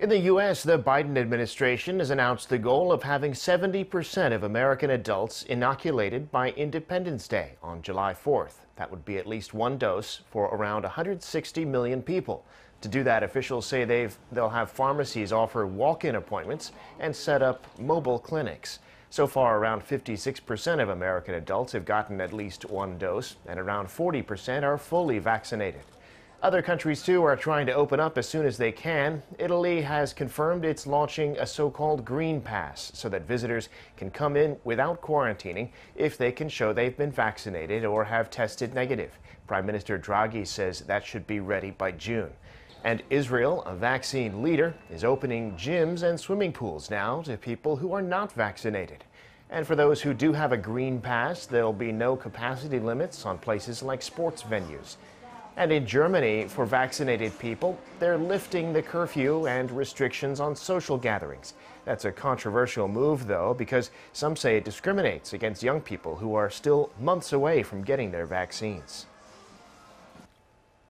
In the U.S., the Biden administration has announced the goal of having 70% of American adults inoculated by Independence Day on July 4th. That would be at least one dose for around 160 million people. To do that, officials say they'll have pharmacies offer walk-in appointments and set up mobile clinics. So far, around 56% of American adults have gotten at least one dose, and around 40% are fully vaccinated. Other countries, too, are trying to open up as soon as they can. Italy has confirmed it's launching a so-called green pass so that visitors can come in without quarantining if they can show they've been vaccinated or have tested negative. Prime Minister Draghi says that should be ready by June. And Israel, a vaccine leader, is opening gyms and swimming pools now to people who are not vaccinated. And for those who do have a green pass, there'll be no capacity limits on places like sports venues. And in Germany, for vaccinated people, they're lifting the curfew and restrictions on social gatherings. That's a controversial move, though, because some say it discriminates against young people who are still months away from getting their vaccines.